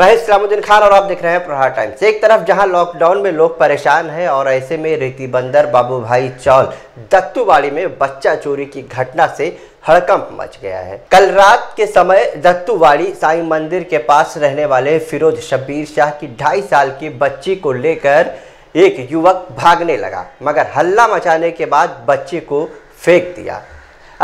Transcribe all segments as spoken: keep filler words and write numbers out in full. मैं इस्लामुद्दीन खान और आप देख रहे हैं प्रहार टाइम्स। एक तरफ जहां लॉकडाउन में लोग परेशान हैं और ऐसे में रेती बंदर बाबू भाई चौल दत्तूवाड़ी में बच्चा चोरी की घटना से हड़कंप मच गया है। कल रात के समय दत्तूवाड़ी साईं मंदिर के पास रहने वाले फिरोज शब्बीर शाह की ढाई साल की बच्ची को लेकर एक युवक भागने लगा, मगर हल्ला मचाने के बाद बच्चे को फेंक दिया।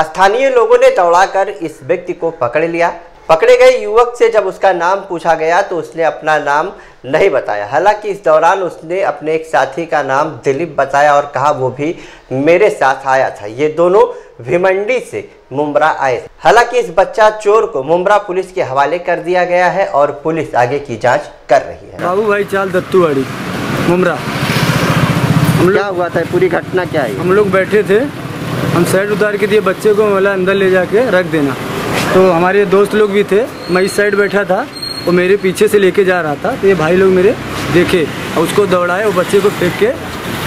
स्थानीय लोगों ने दौड़ाकर इस व्यक्ति को पकड़ लिया। पकड़े गए युवक से जब उसका नाम पूछा गया तो उसने अपना नाम नहीं बताया। हालांकि इस दौरान उसने अपने एक साथी का नाम दिलीप बताया और कहा वो भी मेरे साथ आया था। ये दोनों भिमंडी से मुम्ब्रा आए। हालांकि इस बच्चा चोर को मुम्ब्रा पुलिस के हवाले कर दिया गया है और पुलिस आगे की जांच कर रही है। बाबू भाई चाल दत्तूवाड़ी मुम्ब्रा, क्या हुआ था? पूरी घटना क्या है? हम लोग बैठे थे, हम साइड उतार के दिए बच्चे को, बोला अंदर ले जाके रख देना। तो हमारे दोस्त लोग भी थे, मैं इस साइड बैठा था, वो मेरे पीछे से लेके जा रहा था। तो ये भाई लोग मेरे देखे और उसको दौड़ाए, वो बच्चे को फेंक के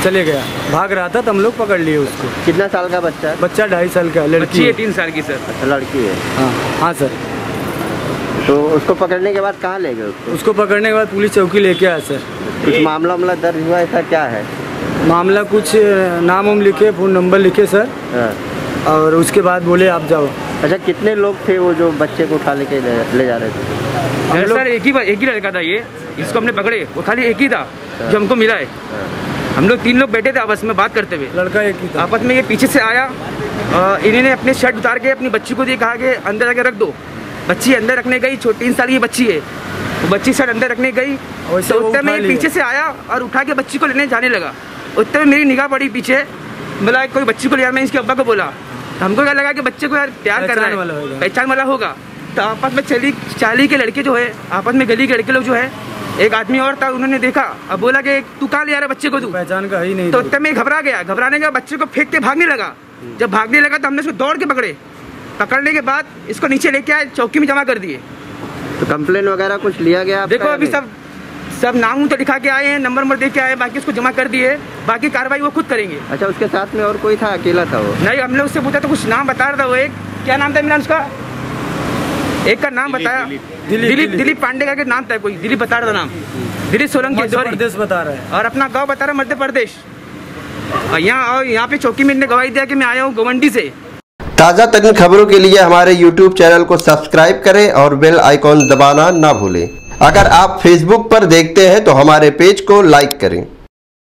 चले गया, भाग रहा था, तो हम लोग पकड़ लिए उसको। कितना साल का बच्चा है? बच्चा ढाई साल का, लड़की है तीन साल की। सर लड़की है? हाँ हाँ सर। तो उसको पकड़ने के बाद कहाँ ले गए उसको? उसको पकड़ने के बाद पुलिस चौकी लेके आया सर। कुछ मामला मामला दर्ज हुआ ऐसा क्या है? मामला कुछ नाम वाम लिखे, फ़ोन नंबर लिखे सर, और उसके बाद बोले आप जाओ। अच्छा, कितने लोग थे वो जो बच्चे को उठा लेके ले जा रहे थे? सर एक ही एक ही लड़का था ये, इसको हमने पकड़े, वो खाली एक ही था जो हमको मिला है। हम लोग तीन लोग बैठे थे आपस में बात करते हुए, लड़का एक ही था। आपस में ये पीछे से आया, इन्होंने अपने शर्ट उतार के अपनी बच्ची को दिए, कहा कि अंदर जाके रख दो। बच्ची अंदर रखने गई, तीन साल की बच्ची है, बच्ची शर्ट अंदर रखने गई। उत्तर में पीछे से आया और उठा के बच्ची को लेने जाने लगा। उत्तर में मेरी निगाह पड़ी पीछे, बोला कोई बच्ची को लिया। मैं इसके अब्बा को बोला, हमको क्या लगा कि बच्चे को यार प्यार कर रहा है, पहचान वाला होगा। तो आपस में चली चाली के लड़के जो है, आपस में गली के लड़के लोग जो है, एक आदमी और था, उन्होंने देखा, अब बोला कि तू कहाँ ले आ रहा बच्चे को, तू पहचान का ही नहीं। तो तब मैं घबरा गया, घबराने के बच्चे को फेंक के भागने लगा। जब भागने लगा तो हमने उसको दौड़ के पकड़े, पकड़ने के बाद इसको नीचे लेके आए, चौकी में जमा कर दिए। तो कम्प्लेन वगैरह कुछ लिया गया? देखो अभी सब सब नाम तो लिखा के आए हैं, नंबर नंबर दे के आए, बाकी उसको जमा कर दिए, बाकी कार्रवाई वो खुद करेंगे। अच्छा, उसके साथ में और कोई था? अकेला था वो? नहीं, हमने उससे पूछा तो कुछ नाम बता रहा था वो, एक क्या नाम था मिलान उसका, एक का नाम बताया दिलीप, दिलीप पांडे का नाम था कोई, दिलीप बता रहा था नाम, दिलीप सोलंकी प्रदेश बता रहा है और अपना गाँव बता रहा है मध्य प्रदेश। यहाँ और यहाँ पे चौकी में इन्हें गवाही दिया कि मैं आया हूँ गोवंडी से। ताज़ा तरीन खबरों के लिए हमारे यूट्यूब चैनल को सब्सक्राइब करें और बेल आइकॉन दबाना ना भूलें। अगर आप फेसबुक पर देखते हैं तो हमारे पेज को लाइक करें।